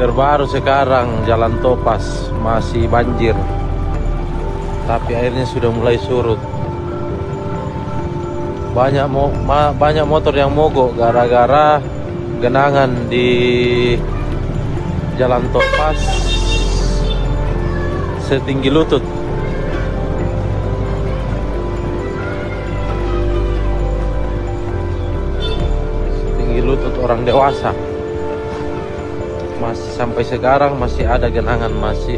Terbaru sekarang Jalan Topas masih banjir, tapi airnya sudah mulai surut. Banyak motor yang mogok gara-gara genangan di Jalan Topas setinggi lutut. Orang dewasa masih sampai sekarang masih ada genangan, masih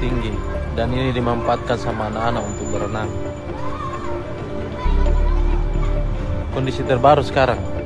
tinggi, dan ini dimanfaatkan sama anak-anak untuk berenang. Kondisi terbaru sekarang.